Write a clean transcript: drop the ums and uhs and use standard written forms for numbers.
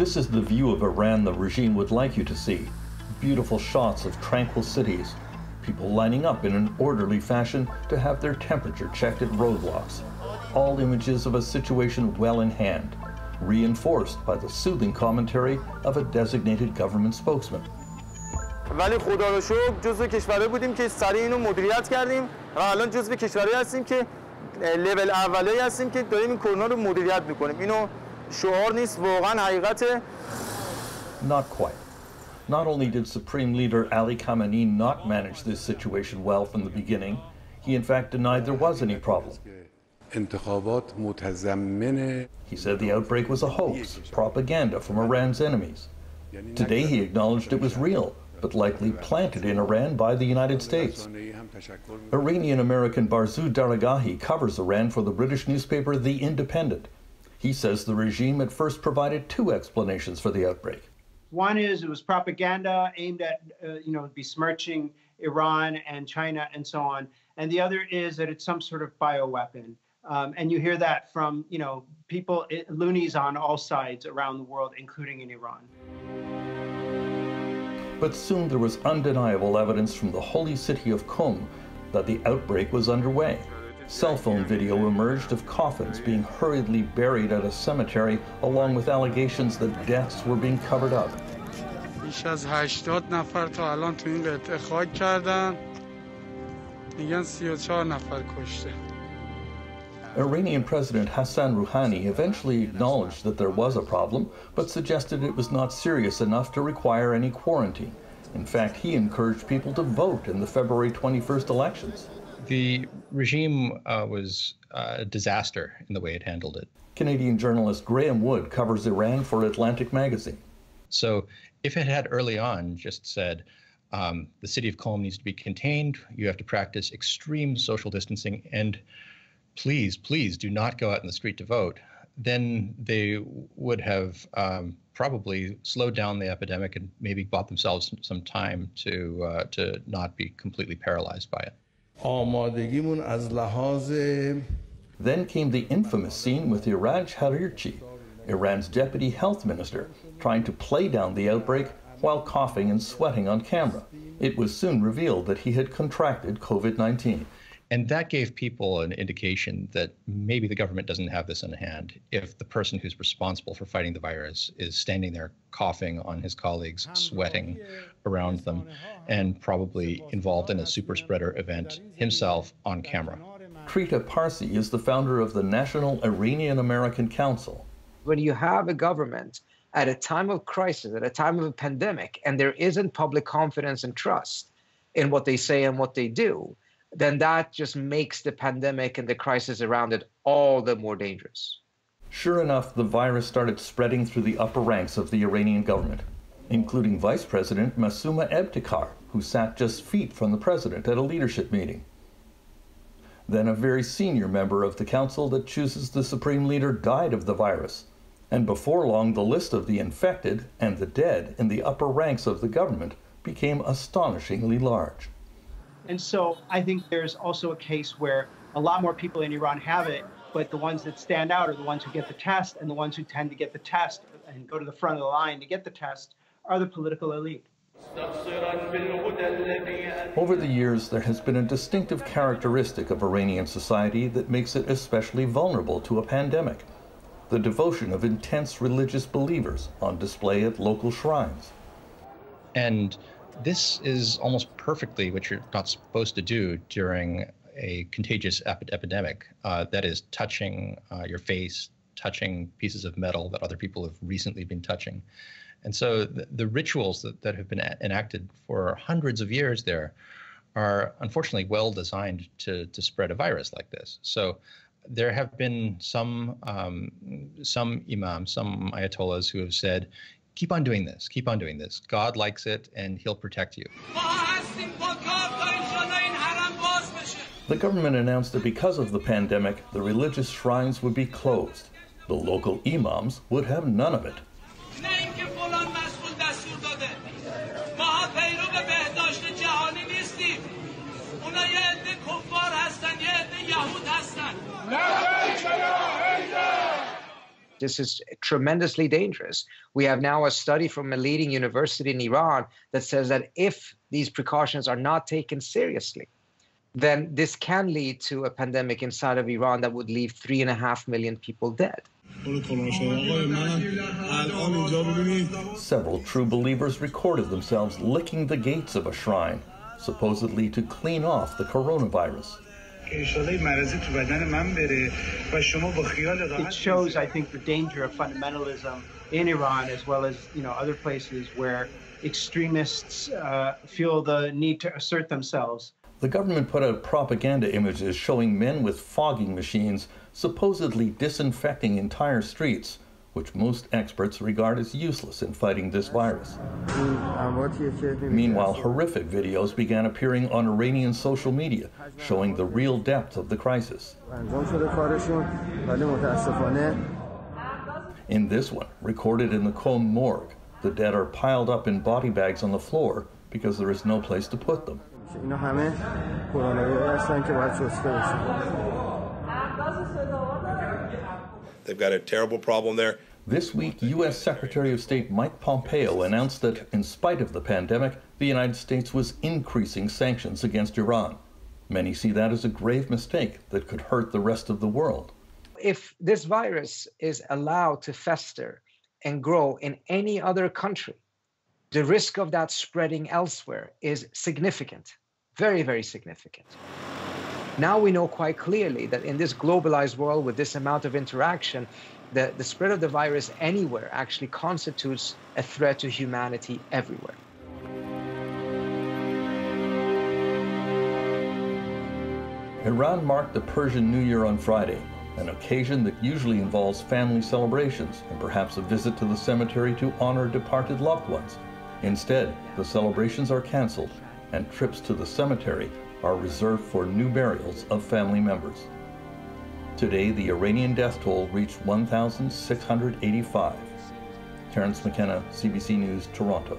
This is the view of Iran the regime would like you to see. Beautiful shots of tranquil cities, people lining up in an orderly fashion to have their temperature checked at roadblocks. All images of a situation well in hand, reinforced by the soothing commentary of a designated government spokesman. ولی خدا رو شکر جزو کشورایی بودیم که سریع اینو مدیریت کردیم و الان جزو کشورایی هستیم که لول اولی هستیم که داریم این کرونا رو مدیریت می‌کنیم. اینو شعار نیست، واقعاً حقیقته. Not quite. Not only did Supreme Leader Ali Khamenei not manage this situation well from the beginning, he in fact denied there was any problem. He said the outbreak was a hoax, propaganda from Iran's enemies. Today he acknowledged it was real, but likely planted in Iran by the United States. Iranian-American Barzou Daragahi covers Iran for the British newspaper The Independent. He says the regime at first provided two explanations for the outbreak. One is it was propaganda aimed at, besmirching Iran and China and so on. And the other is that it's some sort of bioweapon. And you hear that from, people, loonies on all sides around the world, including in Iran. But soon there was undeniable evidence from the holy city of Qom that the outbreak was underway. Cell phone video emerged of coffins being hurriedly buried at a cemetery, along with allegations that deaths were being covered up. بیش از 80 نفر تا الان تو این قطعه خاک کردن. میگن 34 نفر کشته. Iranian President Hassan Rouhani eventually acknowledged that there was a problem, but suggested it was not serious enough to require any quarantine. In fact, he encouraged people to vote in the February 21st elections. The regime was a disaster in the way it handled it. Canadian journalist Graham Wood covers Iran for Atlantic magazine. So if it had early on just said, the city of Qom needs to be contained, you have to practice extreme social distancing, and please, please do not go out in the street to vote, then they would have probably slowed down the epidemic and maybe bought themselves some time to not be completely paralyzed by it. Then came the infamous scene with Iraj Harirchi, Iran's deputy health minister, trying to play down the outbreak while coughing and sweating on camera. It was soon revealed that he had contracted COVID-19. And that gave people an indication that maybe the government doesn't have this in hand if the person who's responsible for fighting the virus is standing there coughing on his colleagues, sweating around them, and probably involved in a super spreader event himself on camera. Trita Parsi is the founder of the National Iranian American Council. When you have a government at a time of crisis, at a time of a pandemic, and there isn't public confidence and trust in what they say and what they do, then that just makes the pandemic and the crisis around it all the more dangerous. Sure enough, the virus started spreading through the upper ranks of the Iranian government, including Vice President Masoumeh Ebtekar, who sat just feet from the president at a leadership meeting. Then a very senior member of the council that chooses the supreme leader died of the virus. And before long, the list of the infected and the dead in the upper ranks of the government became astonishingly large. And so I think there's also a case where a lot more people in Iran have it, but the ones that stand out are the ones who get the test, and the ones who tend to get the test and go to the front of the line to get the test are the political elite. Over the years, there has been a distinctive characteristic of Iranian society that makes it especially vulnerable to a pandemic: the devotion of intense religious believers on display at local shrines. And this is almost perfectly what you're not supposed to do during a contagious epidemic, that is touching your face, touching pieces of metal that other people have recently been touching. And so the rituals that have been enacted for hundreds of years there are unfortunately well designed to spread a virus like this. So there have been some imams, some ayatollahs who have said, keep on doing this, keep on doing this. God likes it and he'll protect you. The government announced that because of the pandemic, the religious shrines would be closed. The local imams would have none of it. This is tremendously dangerous. We have now a study from a leading university in Iran that says that if these precautions are not taken seriously, then this can lead to a pandemic inside of Iran that would leave 3.5 million people dead. Several true believers recorded themselves licking the gates of a shrine, supposedly to clean off the coronavirus. It shows, I think, the danger of fundamentalism in Iran, as well as, other places where extremists feel the need to assert themselves. The government put out propaganda images showing men with fogging machines supposedly disinfecting entire streets, which most experts regard as useless in fighting this virus. Meanwhile, horrific videos began appearing on Iranian social media, showing the real depth of the crisis. In this one, recorded in the Qom morgue, the dead are piled up in body bags on the floor because there is no place to put them. They've got a terrible problem there. This week, U.S. Secretary of State Mike Pompeo announced that, in spite of the pandemic, the United States was increasing sanctions against Iran. Many see that as a grave mistake that could hurt the rest of the world. If this virus is allowed to fester and grow in any other country, the risk of that spreading elsewhere is significant, very, very significant. Now we know quite clearly that in this globalized world with this amount of interaction, the spread of the virus anywhere actually constitutes a threat to humanity everywhere. Iran marked the Persian New Year on Friday, an occasion that usually involves family celebrations and perhaps a visit to the cemetery to honor departed loved ones. Instead, the celebrations are canceled and trips to the cemetery are reserved for new burials of family members. Today, the Iranian death toll reached 1,685. Terrence McKenna, CBC News, Toronto.